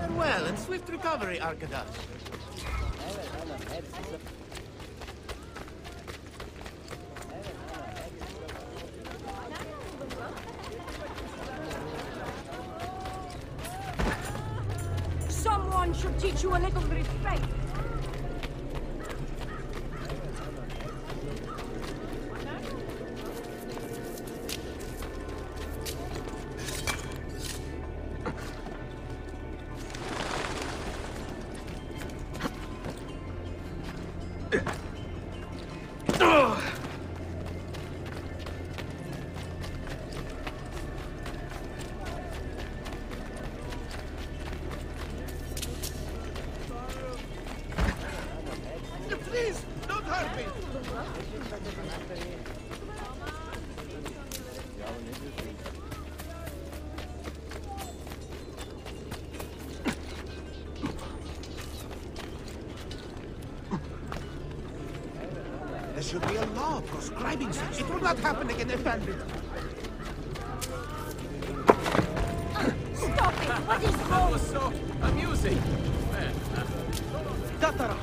Farewell and swift recovery, Arkadash. Someone should teach you a little respect. Please, don't hurt me! There should be a law proscribing such. It will not happen again, Effendi. Stop it! What is wrong? That was so amusing. Datara!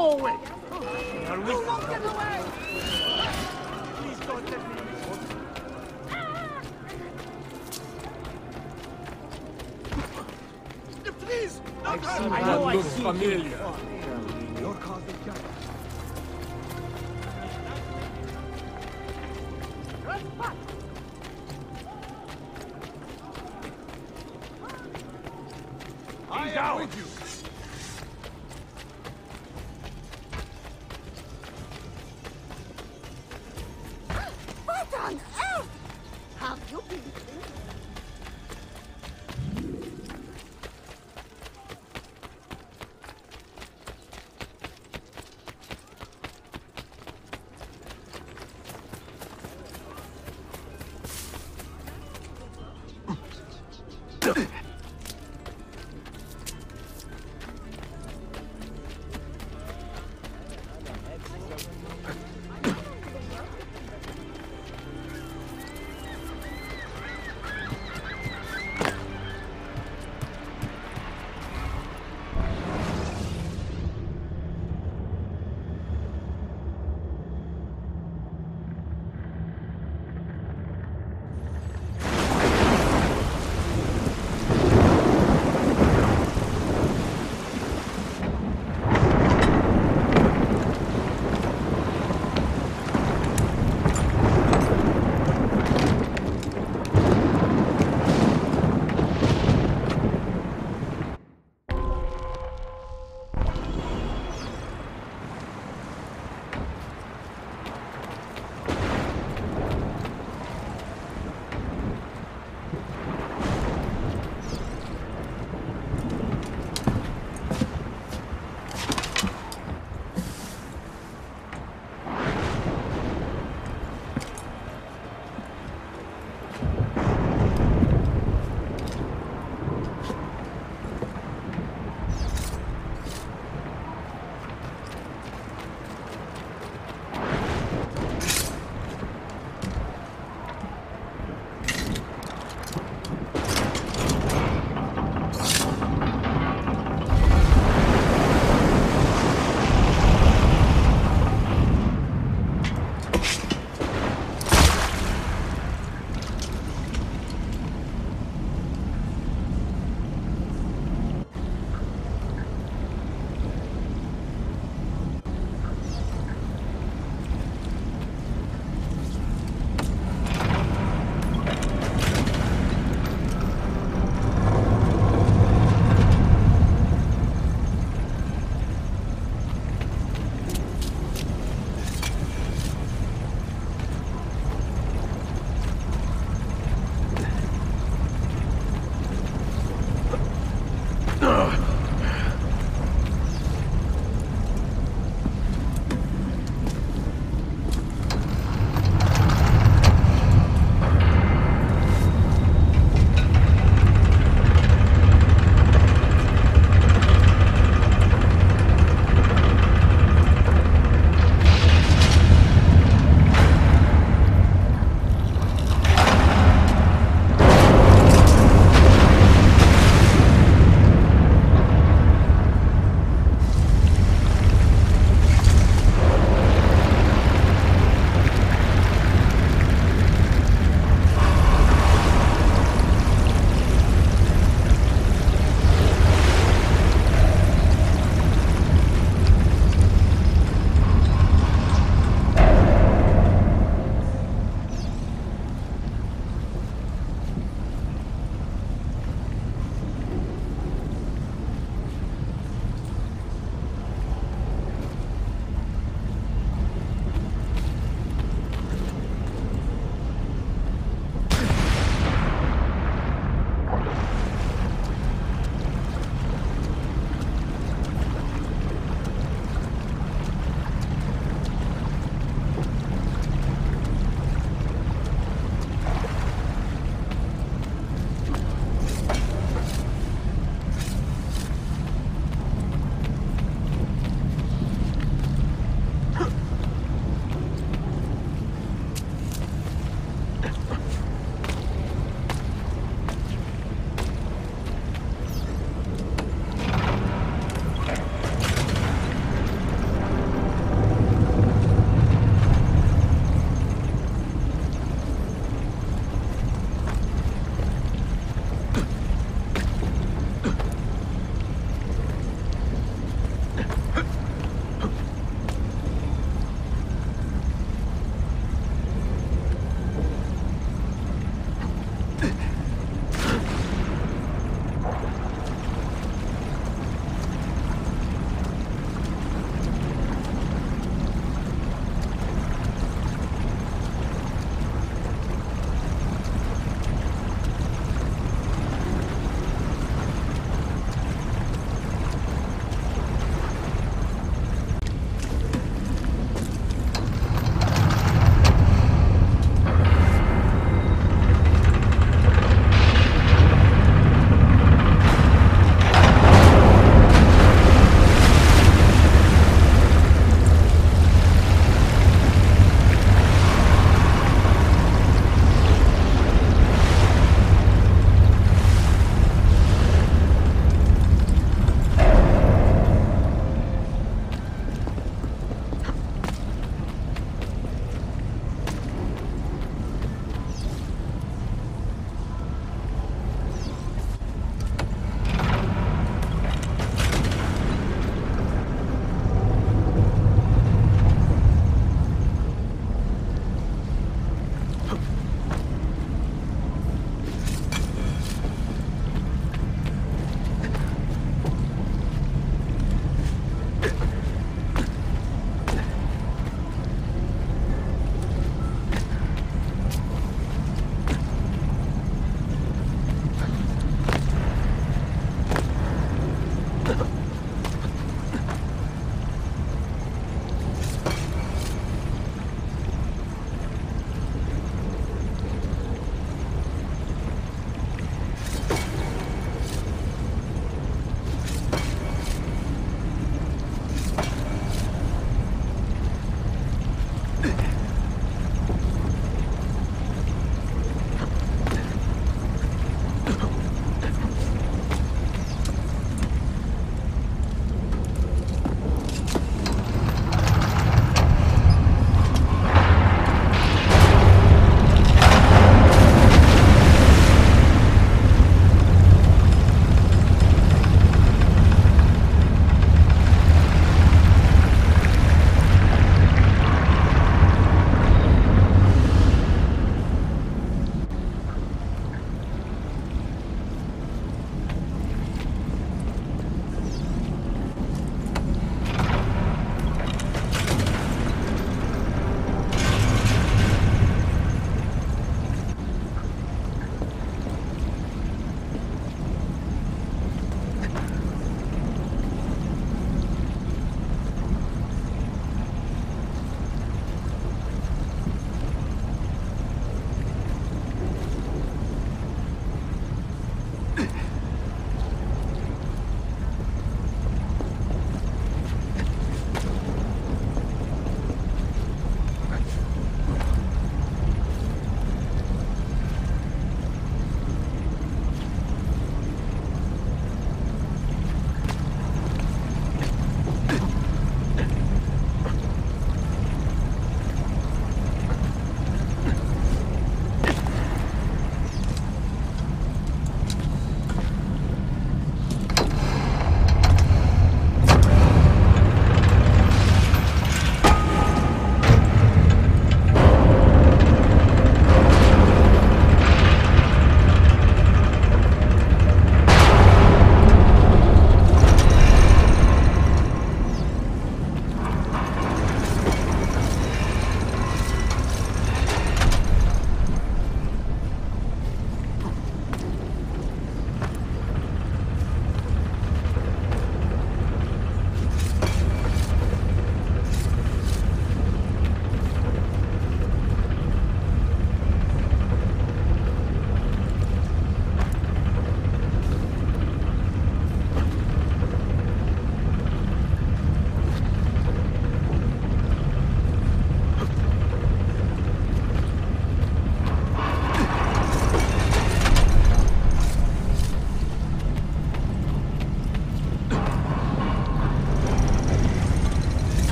Go away! You won't get away! Please don't let me miss you. Please! Don't hurt me! I know I see familiar. Your cause is justice. Run back! I am with you!